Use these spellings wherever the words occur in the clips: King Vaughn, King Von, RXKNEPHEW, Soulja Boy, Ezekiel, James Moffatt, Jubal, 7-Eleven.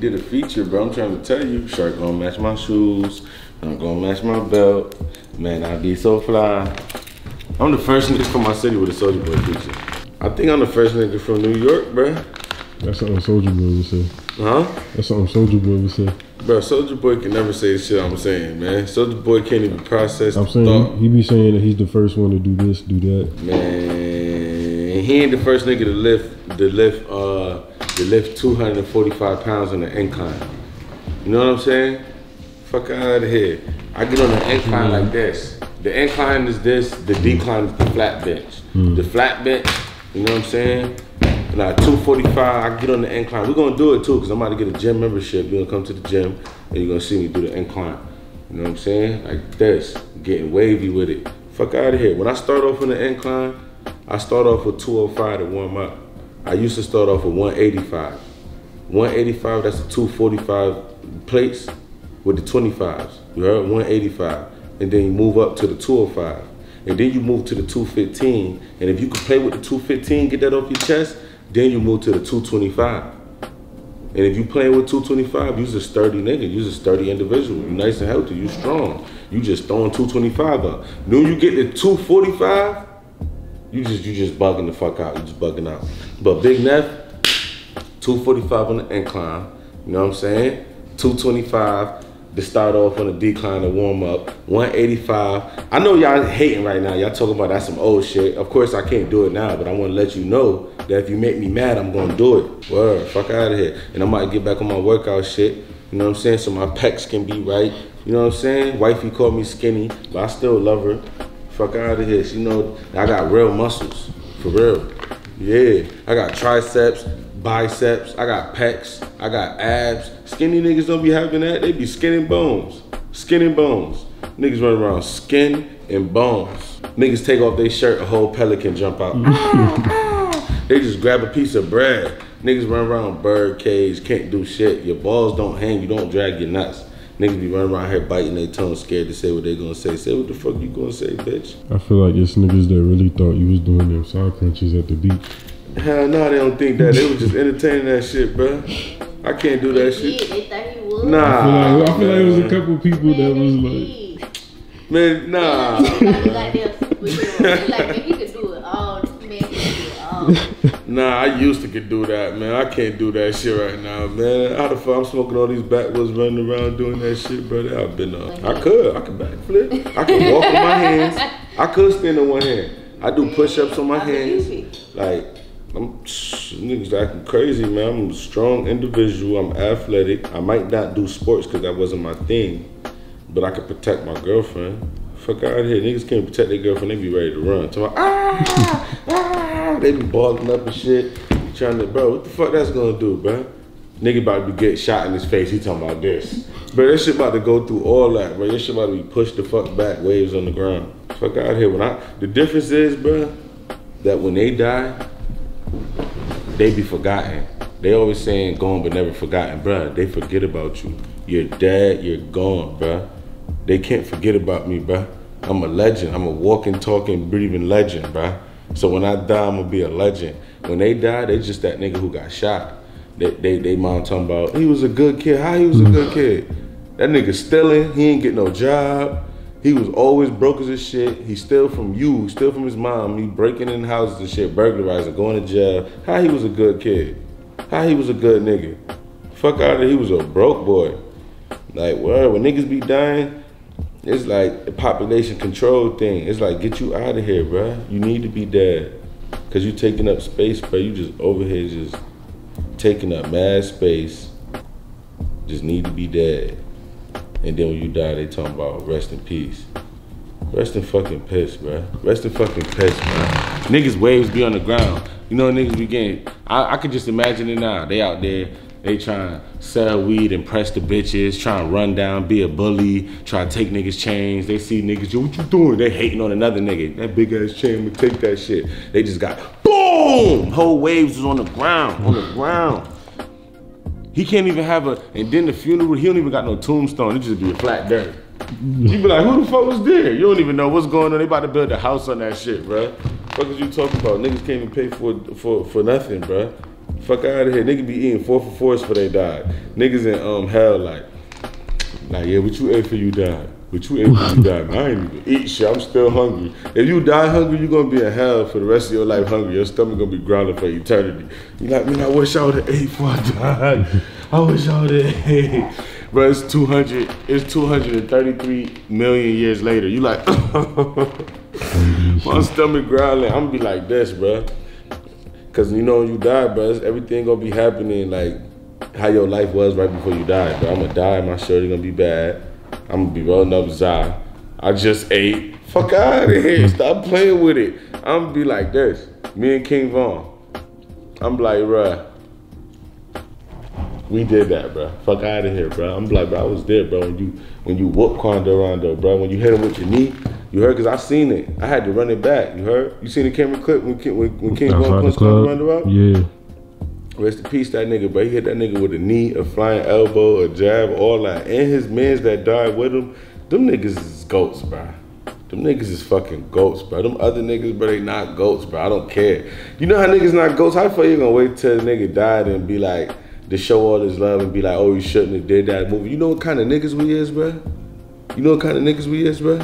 did a feature, bro. I'm trying to tell you, shirt gonna match my shoes. I'm gonna match my belt. Man, I be so fly. I'm the first nigga from my city with a Soulja Boy feature. I think I'm the first nigga from New York, bro. That's something Soulja Boy would say. Huh? That's something Soulja Boy would say. Bro, Soulja Boy can never say the shit I'm saying, man. Soulja Boy can't even process the thought. He be saying that he's the first one to do this, do that. Man, he ain't the first nigga to lift 245 pounds on the incline. You know what I'm saying? Fuck out of here. I get on the incline like this. The incline is this, the decline is the flat bench. The flat bench, you know what I'm saying? Like 245, I get on the incline. We're gonna do it too, cause I'm about to get a gym membership. You're gonna come to the gym and you're gonna see me do the incline. You know what I'm saying? Like this, getting wavy with it. Fuck out of here. When I start off on the incline, I start off with 205 to warm up. I used to start off with 185. 185, that's the 245 plates with the 25s. You heard? 185. And then you move up to the 205. And then you move to the 215. And if you can play with the 215, get that off your chest, then you move to the 225. And if you playing with 225, you're a sturdy nigga. You're a sturdy individual. You nice and healthy. You strong. You just throwing 225 up. Then you get to 245, you just bugging the fuck out. You just bugging out. But Big Neff, 245 on the incline. You know what I'm saying? 225 to start off on a decline and warm up. 185. I know y'all hating right now. Y'all talking about that's some old shit. Of course I can't do it now, but I want to let you know that if you make me mad, I'm gonna do it. Word, fuck out of here. And I might get back on my workout shit. You know what I'm saying? So my pecs can be right. You know what I'm saying? Wifey called me skinny, but I still love her. Fuck out of here. She know I got real muscles. For real. Yeah. I got triceps, biceps, I got pecs, I got abs. Skinny niggas don't be having that. They be skin and bones. Skin and bones. Niggas run around skin and bones. Niggas take off their shirt, a whole pelican jump out. They just grab a piece of bread. Niggas run around bird cage, can't do shit. Your balls don't hang, you don't drag your nuts. Niggas be running around here biting their tongue, scared to say what they gonna say. Say what the fuck you gonna say, bitch. I feel like it's niggas that really thought you was doing them side crunches at the beach. Hell no, they don't think that. They was just entertaining that shit, bro. I can't do that shit. They thought he would. Nah. I feel like it was a couple people that was like... Man, nah. Like, he could do it all. Man, Nah, I used to could do that, man. I can't do that shit right now, man. How the fuck I'm smoking all these backwoods, running around doing that shit, brother? I've been up. I could backflip. I could walk with my hands. I could stand on one hand. I do push-ups on my hands. Like, I'm niggas acting crazy, man. I'm a strong individual. I'm athletic. I might not do sports because that wasn't my thing, but I could protect my girlfriend. Fuck out of here. Niggas can't protect their girlfriend. They be ready to run. So they be balling up and shit. Trying to, bro, what the fuck that's gonna do, bro? Nigga about to be get shot in his face. He talking about this. Bro, this shit about to go through all that, bro. This shit about to be pushed the fuck back, waves on the ground. Fuck out of here. The difference is, bro, that when they die, they be forgotten. They always saying gone but never forgotten, bruh. They forget about you. You're dead, you're gone, bruh. They can't forget about me, bruh. I'm a legend. I'm a walking, talking, breathing legend, bruh. So when I die, I'm gonna be a legend. When they die, they just that nigga who got shot. They mom talking about, he was a good kid. How he was a good kid? That nigga stealing, he ain't get no job. He was always broke as a shit. He steal from you, steal from his mom. He breaking in houses and shit, burglarizing, going to jail. How he was a good kid? How he was a good nigga? Fuck out of here, he was a broke boy. Like, word, when niggas be dying, it's like a population control thing. It's like, get you out of here, bruh. You need to be dead. Cause you taking up space, bruh. You just over here just taking up mad space. Just need to be dead. And then when you die, they talking about rest in peace. Rest in fucking piss, bruh. Rest in fucking piss, bruh. Niggas waves be on the ground. You know niggas be getting, I could just imagine it now. They out there, they trying to sell weed, impress the bitches, trying to run down, be a bully, trying to take niggas' chains. They see niggas, yo, what you doing? They hating on another nigga. That big ass chain would take that shit. They just got, boom! Whole waves was on the ground, on the ground. He can't even have a, and then the funeral, he don't even got no tombstone. It just be a flat dirt. You be like, who the fuck was there? You don't even know what's going on. They about to build a house on that shit, bruh. Fuck is you talking about? Niggas can't even pay for nothing, bruh. Fuck out of here. Nigga be eating 4 for 4s before they died. Niggas in hell like yeah, what you ate for you died. What you ate for you died. Man, I ain't even eat shit. I'm still hungry. If you die hungry, you're gonna be in hell for the rest of your life hungry. Your stomach gonna be growling for eternity. You like, man, I wish I would've ate before I died. I wish I would've ate. Bro, it's 233 million years later. You like, my stomach growling. I'm gonna be like this, bro. Cause you know when you die, bro, everything gonna be happening like how your life was right before you died, bro. I'm gonna die, my shorty gonna be bad. I'm gonna be rolling up Zai. I just ate. Fuck out of here. Stop playing with it. I'm gonna be like this. Me and King Vaughn. I'm like, bruh, we did that, bruh. Fuck out of here, bruh. I'm like, bruh, I was there, bruh. When you whoop Rondo, bruh, when you hit him with your knee, you heard? Cause I seen it. I had to run it back. You heard? You seen the camera clip when King Von punched Rondo out? Yeah. Rest in peace, that nigga, but he hit that nigga with a knee, a flying elbow, a jab, all that. And his mans that died with him, them niggas is goats, bro. Them niggas is fucking goats, bro. Them other niggas, bro, they not goats, bro. I don't care. You know how niggas not goats? How the fuck you gonna wait till the nigga died and be like, to show all his love and be like, oh, you shouldn't have did that movie? You know what kind of niggas we is, bro? You know what kind of niggas we is, bro?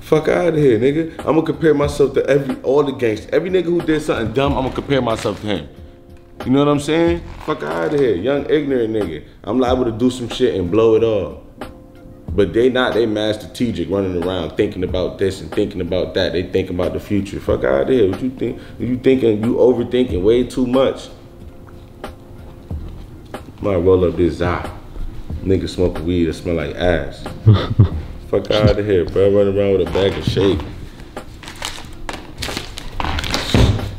Fuck out of here, nigga. I'm gonna compare myself to all the gangsters. Every nigga who did something dumb, I'm gonna compare myself to him. You know what I'm saying? Fuck out of here. Young, ignorant nigga. I'm liable to do some shit and blow it all. But they not, they mad strategic, running around thinking about this and thinking about that. They thinking about the future. Fuck out of here. What you think? You overthinking way too much. I might roll up this eye. Nigga smoke weed that smell like ass. Fuck out of here, bro. Running around with a bag of shake.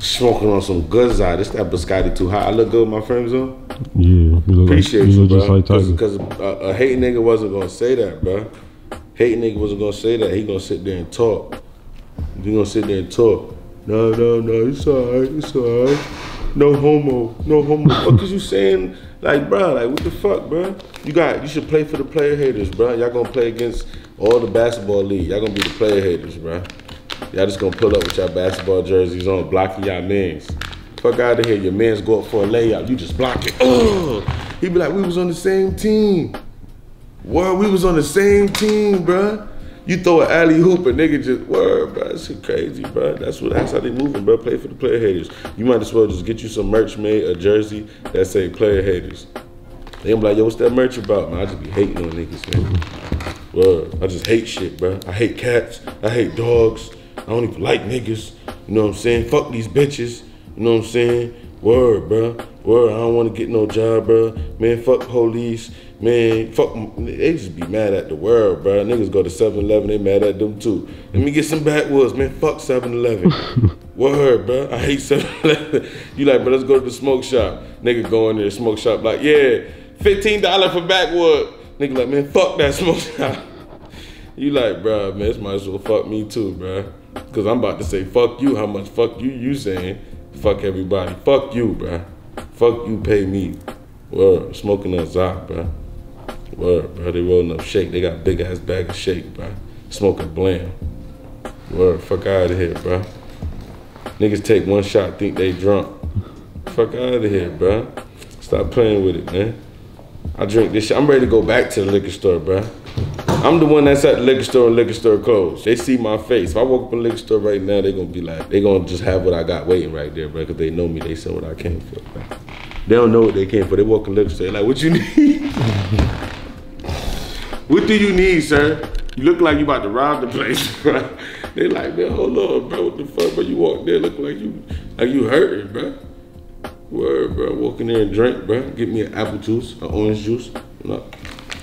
Smoking on some good side. This that biscotti too hot. I look good with my friends on. Yeah, appreciate you, bro. Because like a hating nigga wasn't gonna say that, bro. Hating nigga wasn't gonna say that. He gonna sit there and talk. You gonna sit there and talk. No, it's alright, it's alright. No homo. What is you saying? Like, bro, like what the fuck, bro? You should play for the player haters, bro. Y'all gonna play against all the basketball league. Y'all gonna be the player haters, bro. Y'all just gonna pull up with y'all basketball jerseys on, blocking y'all mans. Fuck out of here, your mans go up for a layup, you just block it. Ugh. He be like, we was on the same team. Word, we was on the same team, bruh. You throw an alley-hoop, a nigga just, word, bruh, this shit crazy, bruh. That's how they moving, bruh. Play for the player haters. You might as well just get you some merch made, a jersey that say player haters. They gonna be like, yo, what's that merch about, man? I just be hating on niggas, man. Word, I just hate shit, bruh. I hate cats, I hate dogs. I don't even like niggas, you know what I'm saying? Fuck these bitches, you know what I'm saying? Word, bro. Word, I don't want to get no job, bro. Man, fuck police. Man, fuck. They just be mad at the world, bro. Niggas go to 7-Eleven, they mad at them too. Let me get some backwoods, man. Fuck 7-Eleven. Word, bro. I hate 7-Eleven. You like, bro, let's go to the smoke shop. Nigga go in there, smoke shop, like, yeah, $15 for backwood. Nigga like, man, fuck that smoke shop. You like, bro, man, this might as well fuck me too, bro. Cause I'm about to say fuck you. How much fuck you saying? Fuck everybody. Fuck you, bruh. Fuck you, pay me. Word. Smoking a Zop, bruh. Word, bruh. They rolling up shake. They got big ass bag of shake, bruh. Smoking blam. Word. Fuck out of here, bruh. Niggas take one shot, think they drunk. Fuck out of here, bruh. Stop playing with it, man. I drink this shit. I'm ready to go back to the liquor store, bruh. I'm the one that's at the liquor store and liquor store closed. They see my face. If I walk up in the liquor store right now, they gonna be like, they gonna just have what I got waiting right there, bro. Cause they know me, they said what I came for. Bro. They don't know what they came for. They walk in the liquor store, they like, what you need? What do you need, sir? You look like you about to rob the place, bro. They like, man, hold on, bro. What the fuck, bro? You walk there, look like you hurting, bro. Word, bro. Walk in there and drink, bro. Get me an apple juice, an orange juice.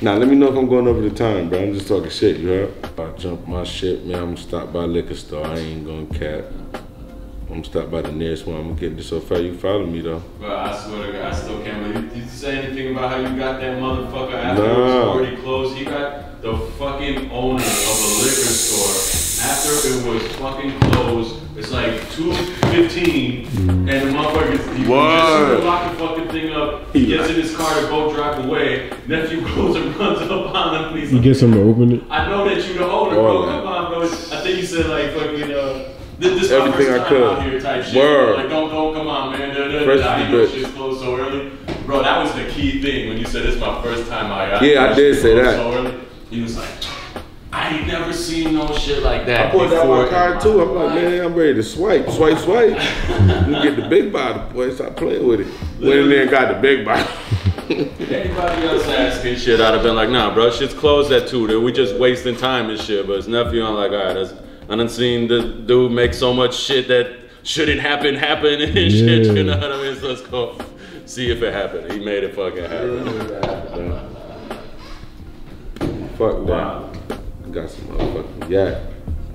Now, let me know if I'm going over the time, bro. I'm just talking shit, you heard? If I jump my shit, man, I'm going to stop by liquor store. I ain't going to cap. I'm going to stop by the nearest one. I'm going to get this so far. You follow me, though. Bro, I swear to God, I still can't believe. Did you say anything about how you got that motherfucker after it was already closed? He got the fucking owner of a liquor store after it was fucking closed. It's like 2:15, and the motherfucker, you just lock the fucking thing up. He gets in his car to go drive away. Nephew goes and runs up on the police. You get him to open it? I know that you the owner, bro. Come on, bro. I think you said like fucking This everything I could. Out here type shit. Word. Like, don't, come on, man. I know shit's closed so early. Bro, that was the key thing when you said it's my first time out here. Yeah, I did say that. So early. He was like, I ain't never seen no shit like that. I pulled out my card too. I'm like, man, I'm ready to swipe, swipe, swipe. You get the big bottle, boy. Stop playing with it. Went in there and got the big bottle. Anybody else asking shit, I'd have been like, nah, bro, shit's closed at 2. Dude. We just wasting time and shit. But it's nephew. I'm like, all right, that's. I done seen the dude make so much shit that shouldn't happen and shit. You know what I mean? So let's go see if it happened. He made it fucking happen. Fuck wow. That. I got some motherfucking yak.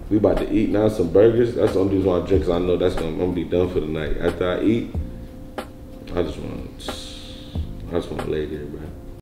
We about to eat now some burgers. That's the only reason why I drink, because I know that's gonna, I'm gonna be done for the night. After I eat, I just wanna lay there, bro.